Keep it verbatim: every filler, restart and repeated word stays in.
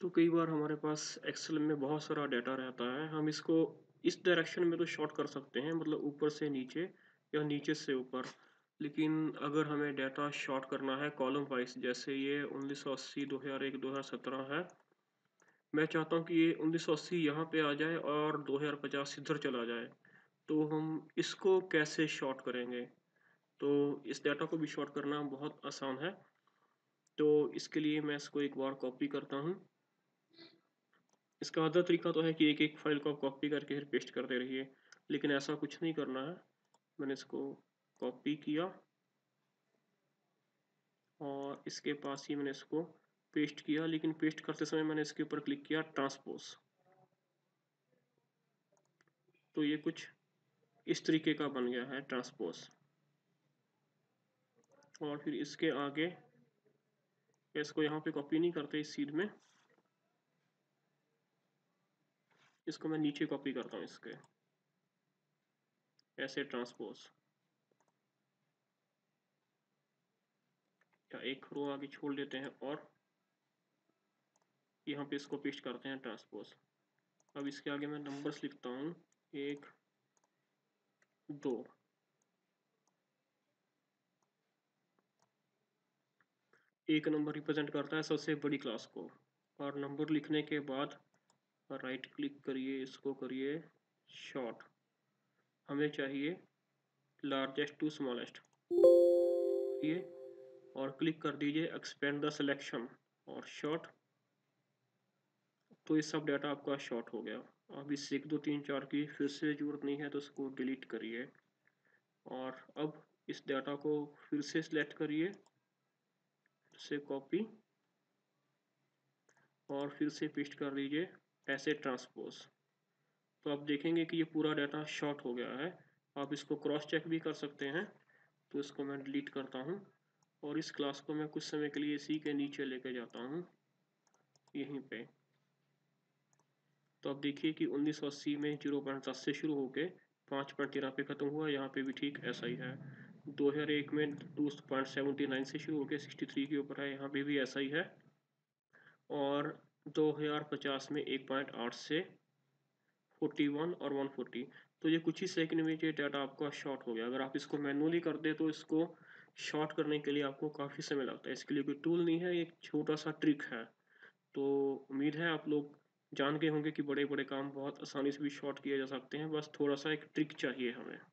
तो कई बार हमारे पास एक्सेल में बहुत सारा डाटा रहता है, हम इसको इस डायरेक्शन में तो शॉर्ट कर सकते हैं, मतलब ऊपर से नीचे या नीचे से ऊपर। लेकिन अगर हमें डाटा शॉर्ट करना है कॉलम वाइज, जैसे ये उन्नीस सौ अस्सी दो हज़ार एक दो हज़ार सत्रह है, मैं चाहता हूँ कि ये उन्नीस सौ अस्सी यहाँ पर आ जाए और दो हज़ार पचास इधर चला जाए, तो हम इसको कैसे शॉर्ट करेंगे। तो इस डाटा को भी शॉर्ट करना बहुत आसान है, तो इसके लिए मैं इसको एक बार कॉपी करता हूँ। इसका आधा तरीका तो है कि एक एक फाइल को आप कॉपी करके फिर पेस्ट करते रहिए, लेकिन ऐसा कुछ नहीं करना है। मैंने इसको कॉपी किया और इसके पास ही मैंने इसको पेस्ट किया, लेकिन पेस्ट करते समय मैंने इसके ऊपर क्लिक किया ट्रांसपोज, तो ये कुछ इस तरीके का बन गया है ट्रांसपोज। और फिर इसके आगे इसको यहाँ पे कॉपी नहीं करते, इस सीड में इसको मैं नीचे कॉपी करता हूँ, इसके ऐसे ट्रांसपोज या एक रो आगे छोड़ देते हैं और यहाँ पे इसको पेस्ट करते हैं ट्रांसपोज। अब इसके आगे मैं नंबर्स लिखता हूँ एक दो, एक नंबर रिप्रेजेंट करता है सबसे बड़ी क्लास को, और नंबर लिखने के बाद राइट क्लिक करिए, इसको करिए शॉर्ट, हमें चाहिए लार्जेस्ट टू स्मॉलेस्ट ये, और क्लिक कर दीजिए एक्सपेंड द सिलेक्शन और शॉर्ट, तो ये सब डाटा आपका शॉर्ट हो गया। अब इस एक दो तीन चार की फिर से जरूरत नहीं है, तो इसको डिलीट करिए और अब इस डाटा को फिर से सिलेक्ट करिए, से कॉपी और फिर से पेस्ट कर दीजिए ऐसे ट्रांसपोज। तो आप देखेंगे कि ये पूरा डाटा शॉर्ट हो गया है। आप इसको क्रॉस चेक भी कर सकते हैं, तो इसको मैं डिलीट करता हूँ और इस क्लास को मैं कुछ समय के लिए इसी के नीचे लेके जाता हूँ यहीं पे। तो आप देखिए कि उन्नीस सौ अस्सी में जीरो पॉइंट सात से शुरू होके पाँच पॉइंट तेरह पे ख़त्म हुआ, यहाँ पे भी ठीक ऐसा ही है। दो हज़ार एक में टू पॉइंट सेवन नाइन से शुरू होकर सिक्सटी थ्री के ऊपर है, यहाँ पे भी ऐसा ही है। और दो हज़ार पचास में वन पॉइंट एट से इकतालीस और एक सौ चालीस, तो ये कुछ ही सेकंड में ये डाटा आपका शॉर्ट हो गया। अगर आप इसको मैनुअली कर दे तो इसको शॉर्ट करने के लिए आपको काफ़ी समय लगता है, इसके लिए कोई टूल नहीं है, एक छोटा सा ट्रिक है। तो उम्मीद है आप लोग जान गए होंगे कि बड़े बड़े काम बहुत आसानी से भी शॉर्ट किए जा सकते हैं, बस थोड़ा सा एक ट्रिक चाहिए हमें।